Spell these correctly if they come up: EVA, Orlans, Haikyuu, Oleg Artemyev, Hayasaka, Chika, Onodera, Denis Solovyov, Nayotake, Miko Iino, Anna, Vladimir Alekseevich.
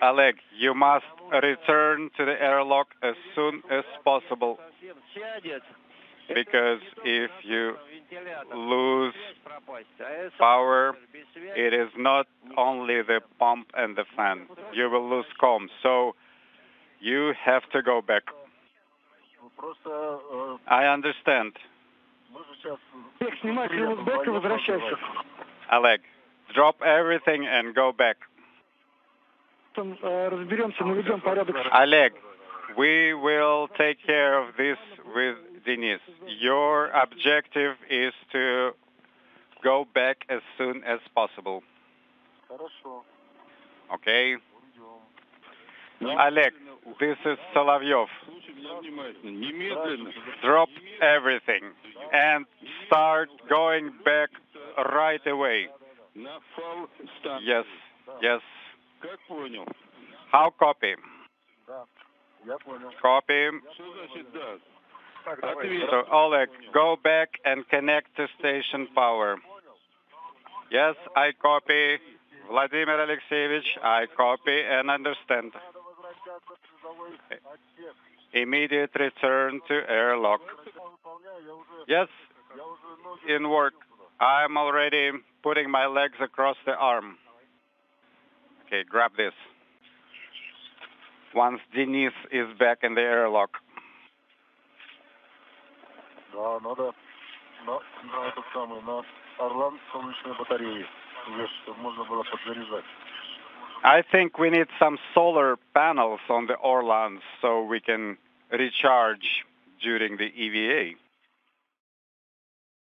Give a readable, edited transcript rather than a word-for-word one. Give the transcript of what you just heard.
Oleg, you must return to the airlock as soon as possible, because if you lose power, it is not only the pump and the fan. You will lose calm, so you have to go back. I understand. Oleg, drop everything and go back. Oleg, we will take care of this with Denis. Your objective is to go back as soon as possible. Okay? Oleg, this is Solovyov. Drop everything and start going back right away. Yes, yes. How copy? Copy. So, Oleg, go back and connect to station power. Yes, I copy. Vladimir Alekseevich, I copy and understand. Immediate return to airlock. Yes, in work. I'm already putting my legs across the arm. Okay, grab this. Once Denis is back in the airlock. I think we need some solar panels on the Orlans so we can recharge during the EVA.